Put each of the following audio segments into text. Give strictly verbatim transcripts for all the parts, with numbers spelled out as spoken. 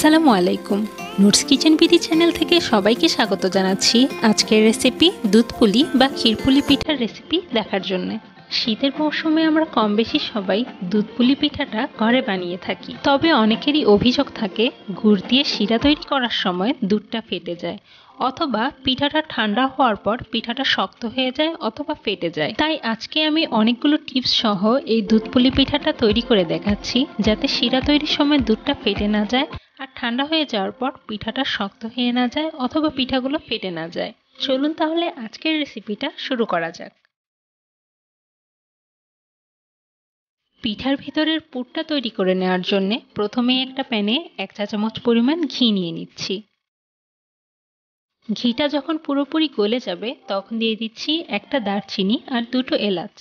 আসসালামু আলাইকুম Noor's kitchen BD channel থেকে সবাইকে স্বাগত জানাচ্ছি। আজকের রেসিপি দুধপুলি বা ক্ষীরপুলি পিঠার রেসিপি দেখার জন্য। শীতের মৌসুমে আমরা কম বেশি সবাই দুধপুলি পিঠাটা ঘরে বানিয়ে থাকি, তবে অনেকেরই অভিযোগ থাকে গুড় দিয়ে শিরা তৈরি করার সময় দুধটা ফেটে যায় অথবা পিঠাটা ঠান্ডা হওয়ার পর পিঠাটা শক্ত হয়ে যায় অথবা ফেটে যায়। তাই আজকে আমি অনেকগুলো টিপস সহ এই দুধপুলি পিঠাটা তৈরি করে দেখাচ্ছি যাতে শিরা তৈরির সময় দুধটা ফেটে না যায় আর ঠান্ডা হয়ে যাওয়ার পর পিঠাটা শক্ত হয়ে না যায় অথবা পিঠাগুলো ফেটে না যায়। চলুন তাহলে আজকের রেসিপিটা শুরু করা যাক। পিঠার ভিতরের পুরটা তৈরি করে নেওয়ার জন্য প্রথমে একটা প্যানে এক চা চামচ পরিমাণ ঘি নিয়ে নিচ্ছি। ঘিটা যখন পুরোপুরি গলে যাবে তখন দিয়ে দিচ্ছি একটা দারচিনি আর দুটো এলাচ।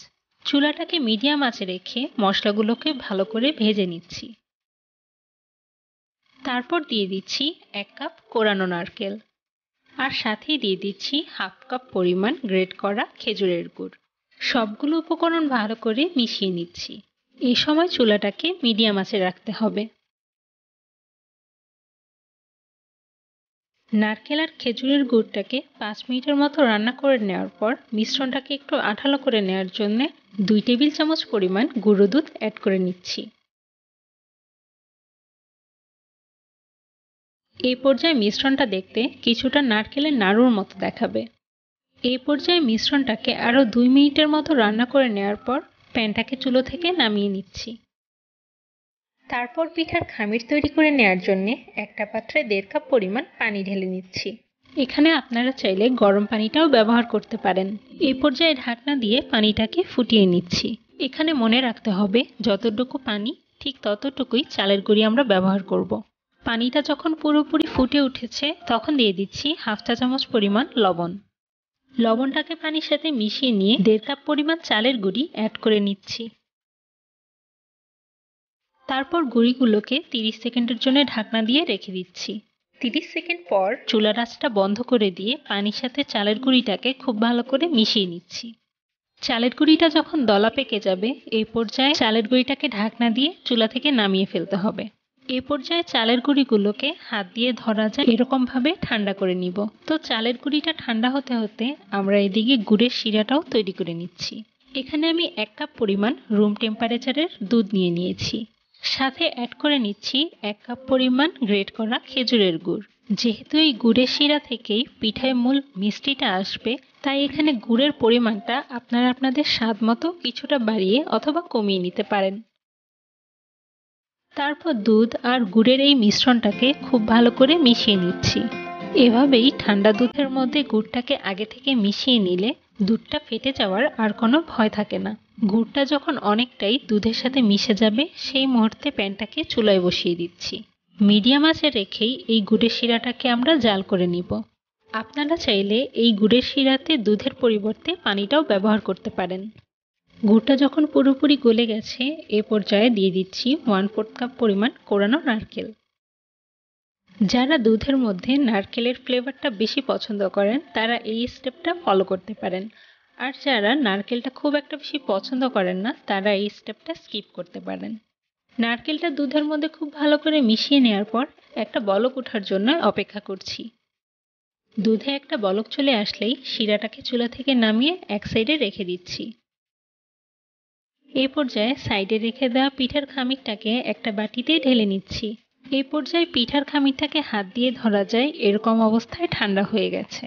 চুলাটাকে মিডিয়াম আঁচে রেখে মশলাগুলোকে ভালো করে ভেজে নিচ্ছি। তারপর দিয়ে দিচ্ছি এক কাপ কোরানো নারকেল আর সাথেই দিয়ে দিচ্ছি হাফ কাপ পরিমাণ গ্রেট করা খেজুরের গুড়। সবগুলো উপকরণ ভালো করে মিশিয়ে নিচ্ছি। এই সময় চুলাটাকে মিডিয়াম আঁচে রাখতে হবে। নারকেল আর খেজুরের গুড়টাকে পাঁচ মিনিটের মতো রান্না করে নেওয়ার পর মিশ্রণটাকে একটু আঠালো করে নেওয়ার জন্য দুই টেবিল চামচ পরিমাণ গুঁড়ো দুধ অ্যাড করে নিচ্ছি। এই পর্যায়ে মিশ্রণটা দেখতে কিছুটা নারকেলের নাড়ুর মতো দেখাবে। এই পর্যায়ে মিশ্রণটাকে আরও দুই মিনিটের মতো রান্না করে নেওয়ার পর প্যানটাকে চুলো থেকে নামিয়ে নিচ্ছি। তারপর পিঠার খামির তৈরি করে নেওয়ার জন্য একটা পাত্রে দেড় কাপ পরিমাণ পানি ঢেলে নিচ্ছি। এখানে আপনারা চাইলে গরম পানিটাও ব্যবহার করতে পারেন। এই পর্যায়ে ঢাকনা দিয়ে পানিটাকে ফুটিয়ে নিচ্ছি। এখানে মনে রাখতে হবে যতটুকু পানি ঠিক ততটুকুই চালের গুঁড়ি আমরা ব্যবহার করব। পানিটা যখন পুরোপুরি ফুটে উঠেছে তখন দিয়ে দিচ্ছি হাফ চা চামচ পরিমাণ লবণ। লবণটাকে পানির সাথে মিশিয়ে নিয়ে দেড় কাপ পরিমাণ চালের গুঁড়ি অ্যাড করে নিচ্ছি। তারপর গুঁড়িগুলোকে তিরিশ সেকেন্ডের জন্য ঢাকনা দিয়ে রেখে দিচ্ছি। তিরিশ সেকেন্ড পর চুলার আঁচটা বন্ধ করে দিয়ে পানির সাথে চালের গুঁড়িটাকে খুব ভালো করে মিশিয়ে নিচ্ছি। চালের গুঁড়িটা যখন দলা পেকে যাবে এই পর্যায়ে চালের গুঁড়িটাকে ঢাকনা দিয়ে চুলা থেকে নামিয়ে ফেলতে হবে। এই পর্যায়ে চালের গুঁড়িগুলোকে হাত দিয়ে ধরা যায় এরকমভাবে ঠান্ডা করে নিব। তো চালের গুঁড়িটা ঠান্ডা হতে হতে আমরা এদিকে গুড়ের শিরাটাও তৈরি করে নিচ্ছি। এখানে আমি এক কাপ পরিমাণ রুম টেম্পারেচারের দুধ নিয়ে নিয়েছি। সাথে অ্যাড করে নিচ্ছি এক কাপ পরিমাণ গ্রেট করা খেজুরের গুড়। যেহেতু এই গুড়ের শিরা থেকেই পিঠায় মূল মিষ্টিটা আসবে, তাই এখানে গুড়ের পরিমাণটা আপনারা আপনাদের স্বাদ মতো কিছুটা বাড়িয়ে অথবা কমিয়ে নিতে পারেন। তারপর দুধ আর গুড়ের এই মিশ্রণটাকে খুব ভালো করে মিশিয়ে নিচ্ছি। এভাবেই ঠান্ডা দুধের মধ্যে গুড়টাকে আগে থেকে মিশিয়ে নিলে দুধটা ফেটে যাওয়ার আর কোনো ভয় থাকে না। গুড়টা যখন অনেকটাই দুধের সাথে মিশে যাবে সেই মুহূর্তে প্যানটাকে চুলায় বসিয়ে দিচ্ছি। মিডিয়াম আঁচে রেখেই এই গুড়ের শিরাটাকে আমরা জাল করে নিব। আপনারা চাইলে এই গুড়ের শিরাতে দুধের পরিবর্তে পানিটাও ব্যবহার করতে পারেন। গুড়টা যখন পুরোপুরি গলে গেছে এ পর্যায়ে দিয়ে দিচ্ছি ওয়ান ফোর্থ কাপ পরিমাণ কোরানো নারকেল। যারা দুধের মধ্যে নারকেলের ফ্লেভারটা বেশি পছন্দ করেন তারা এই স্টেপটা ফলো করতে পারেন, আর যারা নারকেলটা খুব একটা বেশি পছন্দ করেন না তারা এই স্টেপটা স্কিপ করতে পারেন। নারকেলটা দুধের মধ্যে খুব ভালো করে মিশিয়ে নেওয়ার পর একটা বলক ওঠার জন্য অপেক্ষা করছি। দুধে একটা বলক চলে আসলেই শিরাটাকে চুলা থেকে নামিয়ে এক সাইডে রেখে দিচ্ছি। এই পর্যায়ে সাইডে রেখে দেওয়া পিঠার খামিরটাকে একটা বাটিতে ঢেলে নিচ্ছি। এই পর্যায়ে পিঠার খামিরটাকে হাত দিয়ে ধরা যায় এরকম অবস্থায় ঠান্ডা হয়ে গেছে।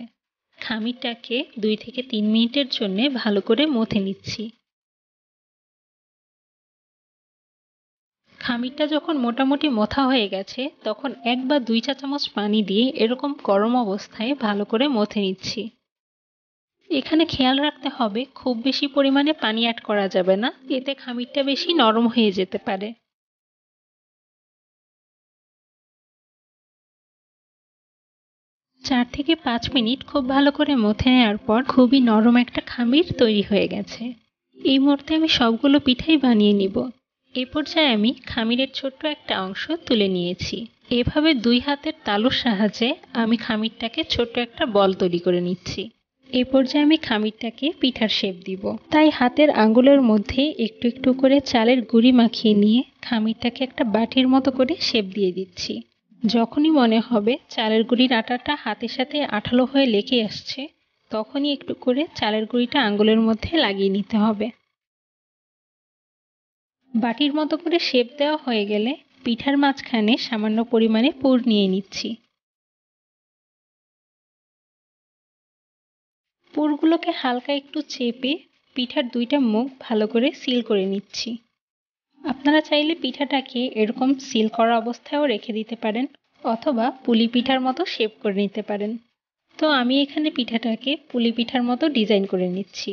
খামিরটাকে দুই থেকে তিন মিনিটের জন্য ভালো করে মথে নিচ্ছি। খামিরটা যখন মোটামুটি মথা হয়ে গেছে তখন এক বা দুই চা চামচ পানি দিয়ে এরকম গরম অবস্থায় ভালো করে মথে নিচ্ছি। এখানে খেয়াল রাখতে হবে খুব বেশি পরিমাণে পানি অ্যাড করা যাবে না, এতে খামিরটা বেশি নরম হয়ে যেতে পারে। চার থেকে পাঁচ মিনিট খুব ভালো করে মথে নেওয়ার পর খুবই নরম একটা খামির তৈরি হয়ে গেছে। এই মুহূর্তে আমি সবগুলো পিঠাই বানিয়ে নিব। এ পর্যায়ে আমি খামিরের ছোট্ট একটা অংশ তুলে নিয়েছি। এভাবে দুই হাতের তালুর সাহায্যে আমি খামিরটাকে ছোট্ট একটা বল তৈরি করে নিচ্ছি। এ পর্যায়ে আমি খামিরটাকে পিঠার শেপ দিব, তাই হাতের আঙ্গুলের মধ্যে একটু একটু করে চালের গুঁড়ি মাখিয়ে নিয়ে খামিরটাকে একটা বাটির মতো করে শেপ দিয়ে দিচ্ছি। जखनी मने होबे चालेर गुड़िर आटाटा हाथेर साथे आठालो हये लेके आसछे तखनी एकटु करे चालेर गुड़िटा आंगुलेर मध्ये लागिये निते होबे। बाटिर मतो करे शेप देওয়া हये गेले पिठार माझखाने सामान्य परिमाणे पुर निये निচ্ছি। पुरगुलोके हालका एकटु चेपे पिठार दुइटा मुख भालो करे सील करे निচ্ছি। আপনারা চাইলে পিঠাটাকে এরকম সিল করা অবস্থায়ও রেখে দিতে পারেন অথবা পুলি পিঠার মতো শেপ করে নিতে পারেন। তো আমি এখানে পিঠাটাকে পুলি পিঠার মতো ডিজাইন করে নিচ্ছি।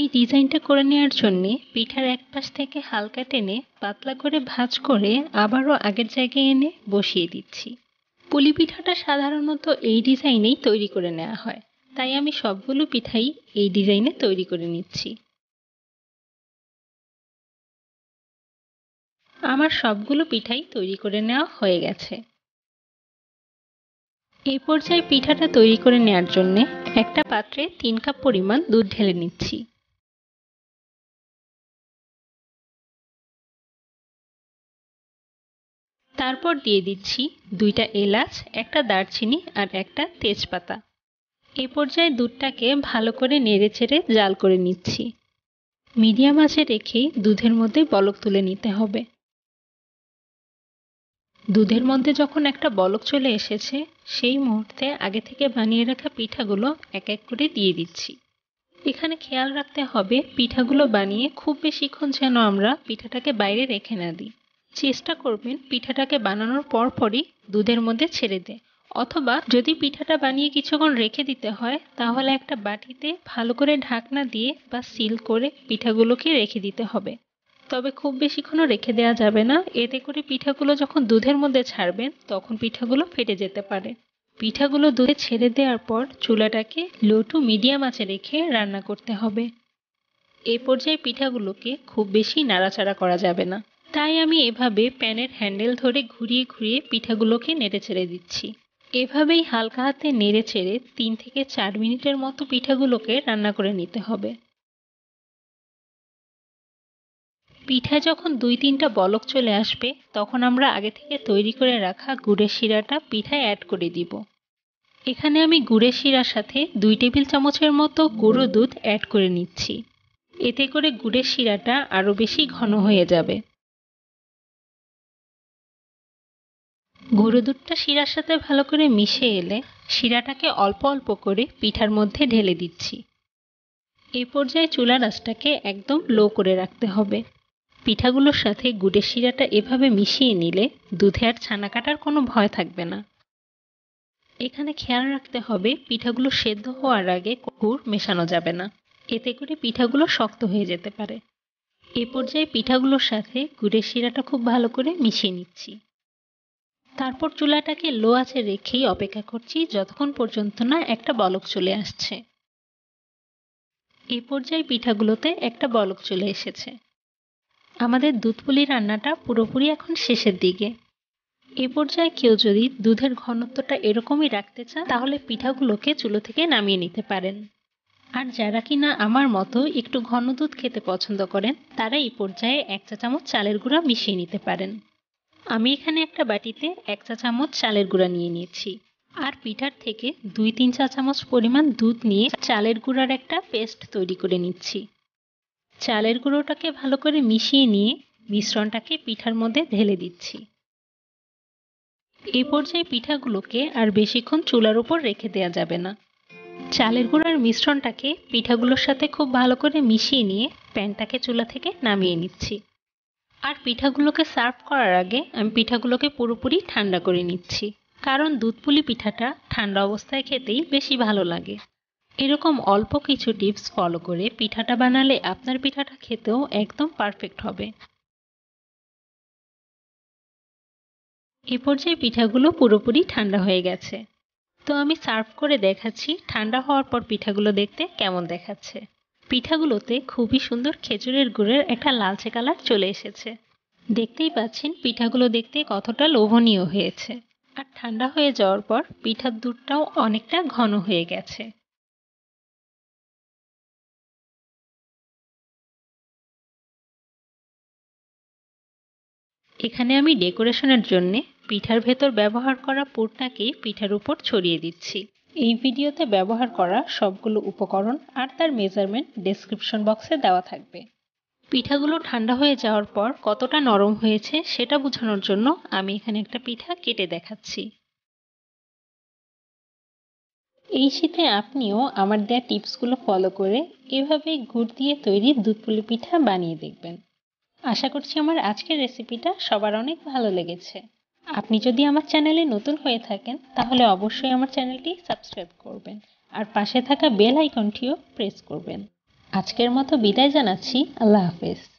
এই ডিজাইনটা করে নেয়ার জন্য পিঠার এক পাশ থেকে হালকা টেনে পাতলা করে ভাঁজ করে আবারও আগের জায়গায় এনে বসিয়ে দিচ্ছি। পুলি পিঠাটা সাধারণত এই ডিজাইনেই তৈরি করে নেওয়া হয়, তাই আমি সবগুলো পিঠাই এই ডিজাইনে তৈরি করে নিচ্ছি। আমার সবগুলো পিঠাই তৈরি করে নেওয়া হয়ে গেছে। এই পর্যায়ে পিঠাটা তৈরি করে নেয়ার জন্য একটা পাত্রে তিন কাপ পরিমাণ দুধ ঢেলে নিচ্ছি। তারপর দিয়ে দিচ্ছি দুইটা এলাচ, একটা দারচিনি আর একটা তেজপাতা। এই পর্যায়ে দুধটাকে ভালো করে নেড়েচেড়ে জাল করে নিচ্ছি। মিডিয়াম আঁচে রেখে দুধের মধ্যে বলক তুলে নিতে হবে। দুধের মধ্যে যখন একটা বলক চলে এসেছে সেই মুহূর্তে আগে থেকে বানিয়ে রাখা পিঠাগুলো এক এক করে দিয়ে দিচ্ছি। এখানে খেয়াল রাখতে হবে পিঠাগুলো বানিয়ে খুব বেশিক্ষণ যেন আমরা পিঠাটাকে বাইরে রেখে না দিই। চেষ্টা করবেন পিঠাটাকে বানানোর পরপরই দুধের মধ্যে ছেড়ে দেয়, অথবা যদি পিঠাটা বানিয়ে কিছুক্ষণ রেখে দিতে হয় তাহলে একটা বাটিতে ভালো করে ঢাকনা দিয়ে বা সিল করে পিঠাগুলোকে রেখে দিতে হবে। তবে খুব বেশিক্ষণও রেখে দেওয়া যাবে না, এতে করে পিঠাগুলো যখন দুধের মধ্যে ছাড়বেন তখন পিঠাগুলো ফেটে যেতে পারে। পিঠাগুলো দুধে ছেড়ে দেওয়ার পর চুলাটাকে লো টু মিডিয়াম আঁচে রেখে রান্না করতে হবে। এ পর্যায়ে পিঠাগুলোকে খুব বেশি নাড়াচাড়া করা যাবে না, তাই আমি এভাবে প্যানের হ্যান্ডেল ধরে ঘুরিয়ে ঘুরিয়ে পিঠাগুলোকে নেড়ে ছেড়ে দিচ্ছি। এভাবেই হালকা হাতে নেড়ে ছেড়ে তিন থেকে চার মিনিটের মতো পিঠাগুলোকে রান্না করে নিতে হবে। পিঠা যখন দুই তিনটা বলক চলে আসবে তখন আমরা আগে থেকে তৈরি করে রাখা গুড়ের শিরাটা পিঠায় অ্যাড করে দিব। এখানে আমি গুড়ের শিরার সাথে দুই টেবিল চামচের মতো গুঁড়ো দুধ অ্যাড করে নিচ্ছি, এতে করে গুড়ের শিরাটা আরও বেশি ঘন হয়ে যাবে। গুঁড়ো দুধটা শিরার সাথে ভালো করে মিশে এলে শিরাটাকে অল্প অল্প করে পিঠার মধ্যে ঢেলে দিচ্ছি। এই পর্যায়ে চুলার আঁচটাকে একদম লো করে রাখতে হবে। পিঠাগুলোর সাথে গুড়ের শিরাটা এভাবে মিশিয়ে নিলে দুধে আর ছানা কাটার কোনো ভয় থাকবে না। এখানে খেয়াল রাখতে হবে পিঠাগুলো সেদ্ধ হওয়ার আগে গুড় মেশানো যাবে না, এতে করে পিঠাগুলো শক্ত হয়ে যেতে পারে। এই পর্যায়ে পিঠাগুলোর সাথে গুড়ের শিরাটা খুব ভালো করে মিশিয়ে নিচ্ছি। তারপর চুলাটাকে লো আঁচে রেখেই অপেক্ষা করছি যতক্ষণ পর্যন্ত না একটা বলক চলে আসছে। এই পর্যায়ে পিঠাগুলোতে একটা বলক চলে এসেছে। আমাদের দুধ পুলি রান্নাটা পুরোপুরি এখন শেষের দিকে। এই পর্যায়ে কেউ যদি দুধের ঘনত্বটা এরকমই রাখতে চান তাহলে পিঠাগুলোকে চুলো থেকে নামিয়ে নিতে পারেন। আর যারা কিনা আমার মতো একটু ঘন দুধ খেতে পছন্দ করেন তারা এই পর্যায়ে এক চা চামচ চালের গুঁড়া মিশিয়ে নিতে পারেন। আমি এখানে একটা বাটিতে এক চা চামচ চালের গুঁড়া নিয়ে নিয়েছি আর পিঠার থেকে দুই তিন চা চামচ পরিমাণ দুধ নিয়ে চালের গুঁড়ার একটা পেস্ট তৈরি করে নিচ্ছি। চালের গুঁড়োটাকে ভালো করে মিশিয়ে নিয়ে মিশ্রণটাকে পিঠার মধ্যে ঢেলে দিচ্ছি। এই পর্যায়ে পিঠাগুলোকে আর বেশিক্ষণ চুলার উপর রেখে দেওয়া যাবে না। চালের গুঁড়ার মিশ্রণটাকে পিঠাগুলোর সাথে খুব ভালো করে মিশিয়ে নিয়ে প্যানটাকে চুলা থেকে নামিয়ে নিচ্ছি। আর পিঠাগুলোকে সার্ভ করার আগে আমি পিঠাগুলোকে পুরোপুরি ঠান্ডা করে নিচ্ছি, কারণ দুধ পুলি পিঠাটা ঠান্ডা অবস্থায় খেতেই বেশি ভালো লাগে। এরকম অল্প কিছু টিপস ফলো করে পিঠাটা বানালে আপনার পিঠাটা খেতেও একদম পারফেক্ট হবে। এ পর্যায়ে পিঠাগুলো পুরোপুরি ঠান্ডা হয়ে গেছে, তো আমি সার্ভ করে দেখাচ্ছি ঠান্ডা হওয়ার পর পিঠাগুলো দেখতে কেমন দেখাচ্ছে। পিঠাগুলোতে খুবই সুন্দর খেজুরের গুড়ের একটা লালচে কালার চলে এসেছে। দেখতেই পাচ্ছেন পিঠাগুলো দেখতে কতটা লোভনীয় হয়েছে। আর ঠান্ডা হয়ে যাওয়ার পর পিঠার দুধটাও অনেকটা ঘন হয়ে গেছে। एखाने आमी डेकोरेशनेर जोन्ने पिठार भेतर व्यवहार करा पुरटाके पिठार ऊपर छड़िए दिच्छी। এই ভিডিওতে ব্যবহার করা সবগুলো উপকরণ আর তার মেজারমেন্ট ডেসক্রিপশন বক্সে দেওয়া থাকবে। পিঠাগুলো ঠান্ডা হয়ে যাওয়ার পর কতটা নরম হয়েছে সেটা বোঝানোর জন্য আমি এখানে একটা পিঠা কেটে দেখাচ্ছি। এই শীতে আপনিও আমার দেয়া টিপসগুলো ফলো করে এভাবে গুড় দিয়ে তৈরি দুধপুলি পিঠা বানিয়ে দেখবেন। আশা করছি আমার আজকের রেসিপিটা সবার অনেক ভালো লেগেছে। আপনি যদি আমার চ্যানেলে নতুন হয়ে থাকেন তাহলে অবশ্যই আমার চ্যানেলটি সাবস্ক্রাইব করবেন আর পাশে থাকা বেল আইকনটিও প্রেস করবেন। আজকের মতো বিদায় জানাচ্ছি। আল্লাহ হাফেজ।